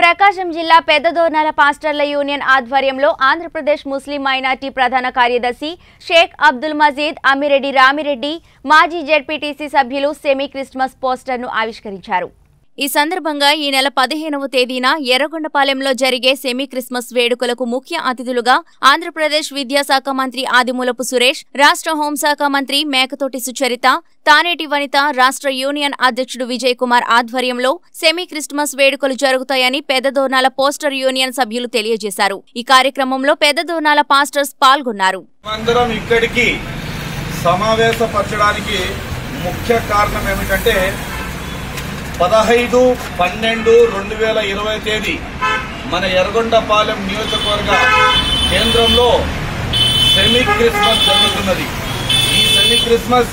ప్రకాశం జిల్లా పెద్దదోర్నాల పాస్టర్ల యూనియన్ ఆధ్వర్యంలో ఆంధ్రప్రదేశ్ ముస్లిం మైనారిటీ ప్రధాన కార్యదర్శి షేక్ అబ్దుల్ మజీద్, అమ్మిరెడ్డి రామిరెడ్డి, మాజీ జెడ్పీటీసీ సభ్యులు సెమీ క్రిస్మస్ పోస్టర్ను ఆవిష్కరించారు। ఈ సందర్భంగా ఈ నెల 15వ తేదీన ఎర్రగొండపాలెంలో జరిగే సెమీ క్రిస్మస్ వేడుకలకు ముఖ్య అతిథులుగా ఆంధ్రప్రదేశ్ విద్యాశాఖ మంత్రి ఆదిమూలపు సురేష్, రాష్ట్ర హోంశాఖ మంత్రి మేకతోటి సుచరిత, తానేటి వనిత, రాష్ట్ర యూనియన్ అధ్యక్షుడు విజయ్ కుమార్ ఆధ్వర్యంలో సెమీ క్రిస్మస్ వేడుకలు జరుగుతాయని పెద్దదోర్నాల పోస్టర్ యూనియన్ సభ్యులు తెలియజేశారు। ఈ కార్యక్రమంలో పెద్దదోర్నాల పాస్టర్స్ పాల్గొన్నారు। పదహైదు పన్నెండు 2020 తేదీ మన ఎర్రగొండపాలెం నియోజకవర్గ కేంద్రంలో సెమీ క్రిస్మస్ జరుగుతున్నది। ఈ semi Christmas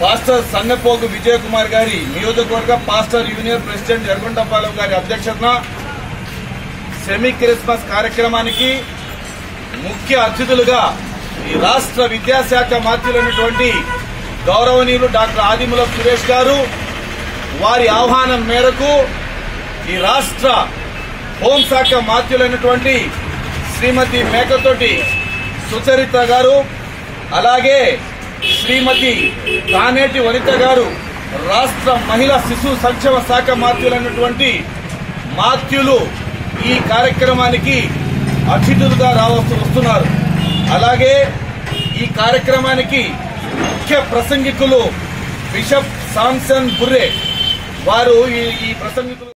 pastor Sannapogu Vijay Kumar గారి నియోజకవర్గ పాస్టర్ యూనియన్ ప్రెసిడెంట్ ఎర్రగొండపాలెం గారి అధ్యక్షతన సెమీ క్రిస్మస్ కార్యక్రమానికి ముఖ్య అతిథులుగా ఈ రాష్ట్ర విద్యాశాఖ మంత్రులైనటువంటి గౌరవనీయులు డాక్టర్ ఆదిమూలపు సురేష్ గారు వారి ఆహ్వానం మేరకు ఈ రాష్ట్ర హోంశాఖ మాత్యులైనటువంటి శ్రీమతి మేకతోటి సుచరిత గారు, అలాగే శ్రీమతి తానేటి వనిత గారు, రాష్ట్ర మహిళా శిశు సంక్షేమ శాఖ మాత్యులైనటువంటి మాత్యులు ఈ కార్యక్రమానికి అతిథులుగా వస్తున్నారు। అలాగే ఈ కార్యక్రమానికి ముఖ్య ప్రసంగికులు బిషప్ సామ్సన్ బుర్రే వారు ఈ ప్రసంగికులు